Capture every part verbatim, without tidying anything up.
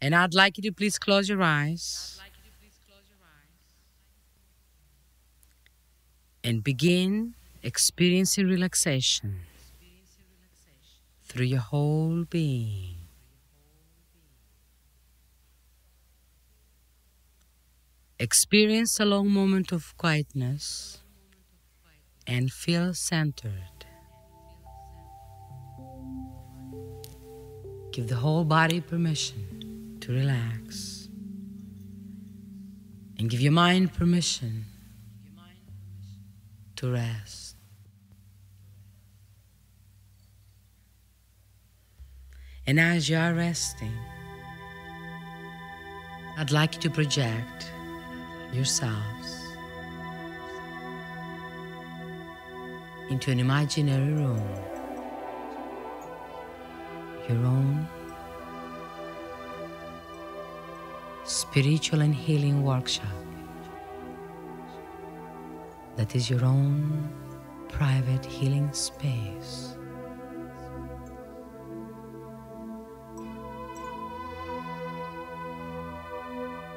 And I'd like you to please close your eyes and begin experiencing relaxation through your whole being. Experience a long moment of quietness and feel centered. Give the whole body permission to relax and give your mind permission to rest. And as you are resting, I'd like you to project yourselves into an imaginary room, your own spiritual and healing workshop that is your own private healing space.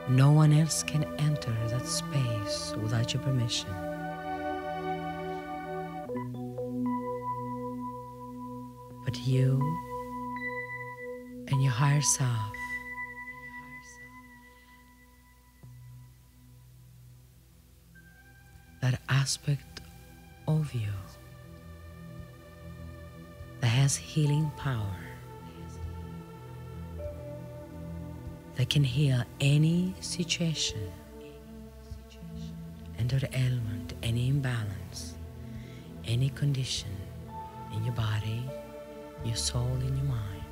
No one else can enter that space without your permission. But you and your higher self. That aspect of you that has healing power. That can heal any situation, and or ailment, any imbalance, any condition in your body, your soul, in your mind.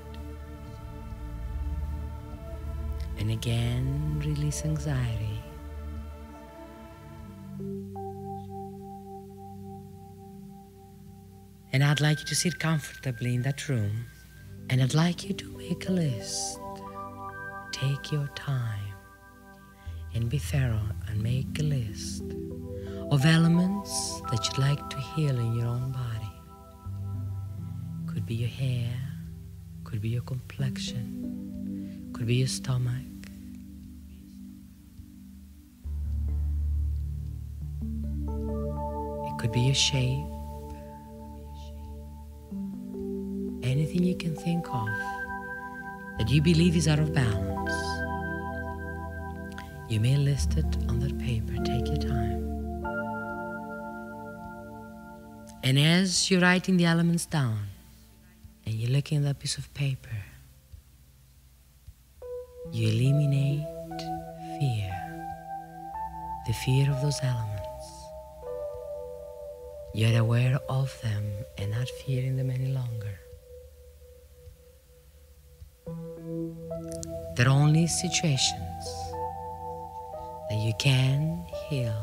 And again, release anxiety. And I'd like you to sit comfortably in that room, and I'd like you to make a list. Take your time and be thorough and make a list of elements that you'd like to heal in your own body. Could be your hair, could be your complexion, could be your stomach. It could be your shape. Anything you can think of that you believe is out of balance. You may list it on that paper, take your time. And as you're writing the elements down and you're looking at that piece of paper, you eliminate fear, the fear of those elements. You're aware of them and not fearing them any longer. There are only situations that you can heal.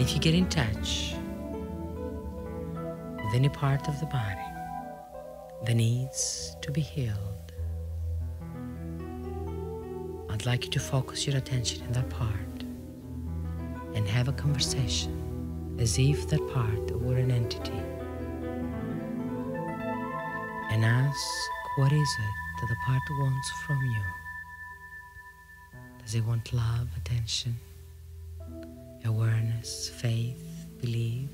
If you get in touch with any part of the body that needs to be healed, I'd like you to focus your attention in that part and have a conversation as if that part were an entity, and ask, what is it that the part wants from you? Does it want love, attention, awareness, faith, belief?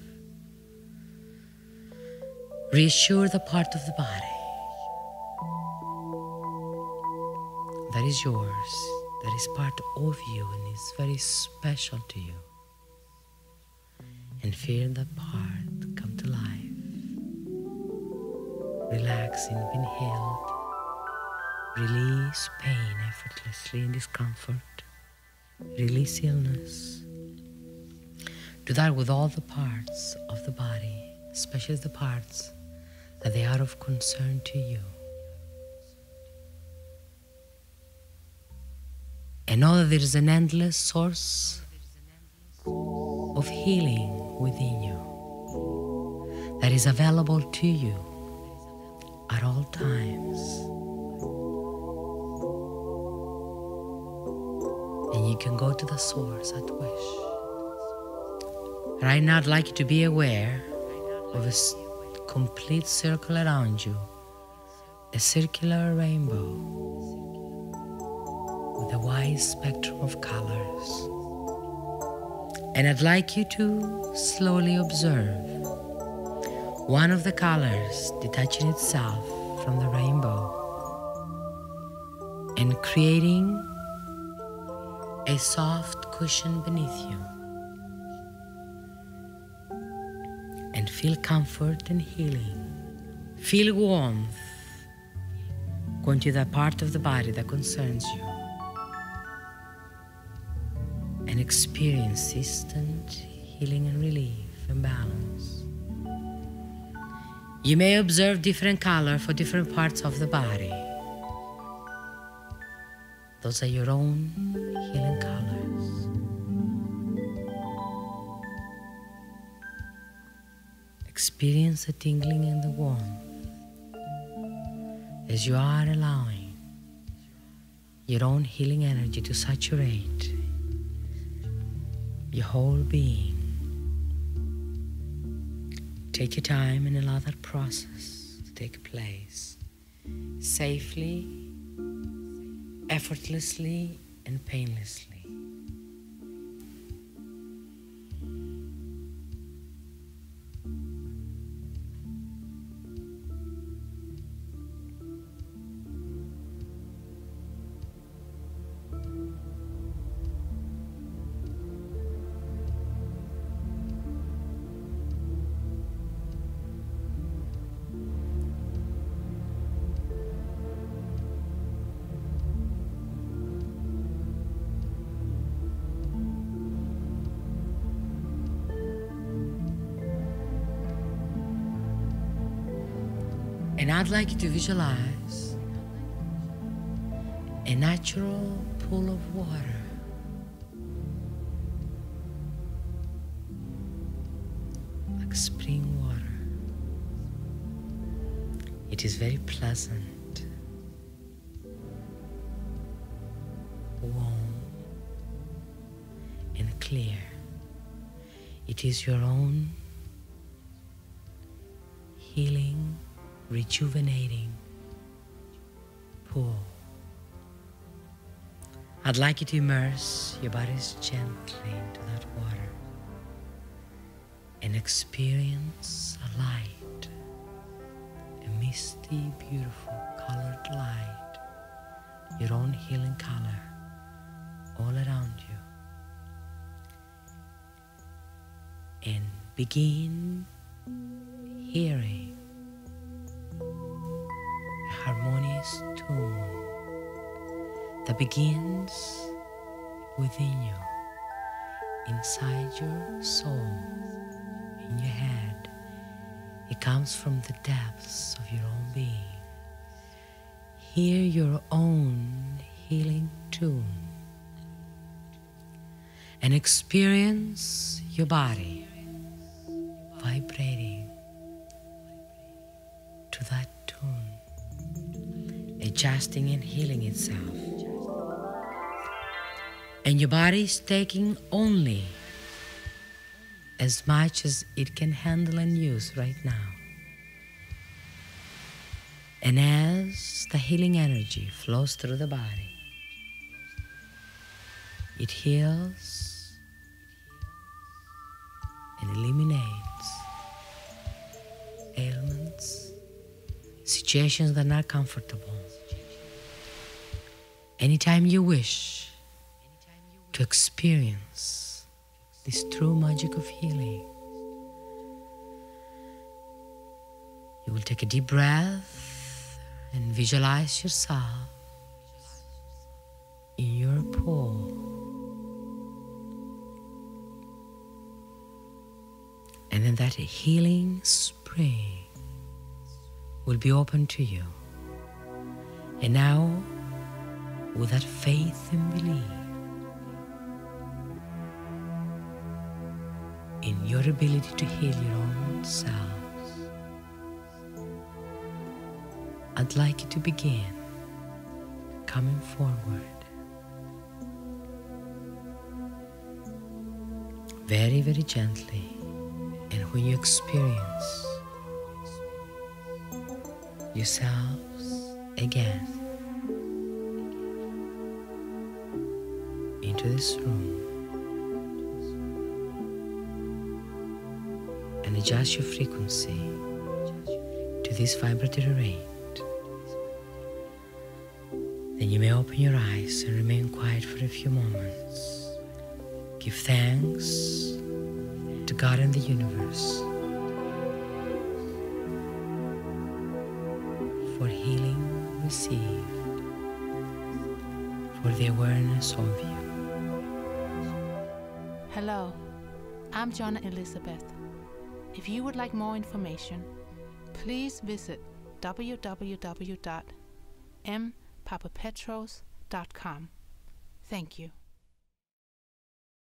Reassure the part of the body that is yours, that is part of you and is very special to you, and feel that part come to life, relaxing, being healed, release pain effortlessly and discomfort, release illness. Do that with all the parts of the body, especially the parts that they are of concern to you. I know there's an endless source of healing within you that is available to you at all times. And you can go to the source at wish. Right now I'd like you to be aware of a complete circle around you, a circular rainbow with a wide spectrum of colors. And I'd like you to slowly observe one of the colors detaching itself from the rainbow and creating a soft cushion beneath you. And feel comfort and healing. Feel warmth going to the part of the body that concerns you. And experience instant healing and relief and balance. You may observe different color for different parts of the body. Those are your own healing colors. Experience the tingling and the warmth as you are allowing your own healing energy to saturate your whole being. Take your time and allow that process to take place safely, effortlessly, and painlessly. And I'd like you to visualize a natural pool of water like spring water. It is very pleasant, warm and clear. It is your own healing, rejuvenating pool. I'd like you to immerse your bodies gently into that water and experience a light, a misty, beautiful, colored light, your own healing color all around you. And begin hearing harmonious tune that begins within you, inside your soul, in your head. It comes from the depths of your own being. Hear your own healing tune and experience your body vibrating to that tune, adjusting and healing itself. And your body is taking only as much as it can handle and use right now. And as the healing energy flows through the body, it heals and eliminates ailments, situations that are not comfortable. Anytime you wish to experience this true magic of healing, you will take a deep breath and visualize yourself in your pool. And then that healing spring will be open to you. And now, with that faith and belief, in your ability to heal your own selves. I'd like you to begin coming forward. Very, very gently, and when you experience yourselves again into this room, and adjust your frequency to this vibratory rate, then you may open your eyes and remain quiet for a few moments. Give thanks to God and the universe for healing received, for the awareness of you. Hello, I'm John Elizabeth. If you would like more information, please visit w w w dot m papa petros dot com. Thank you.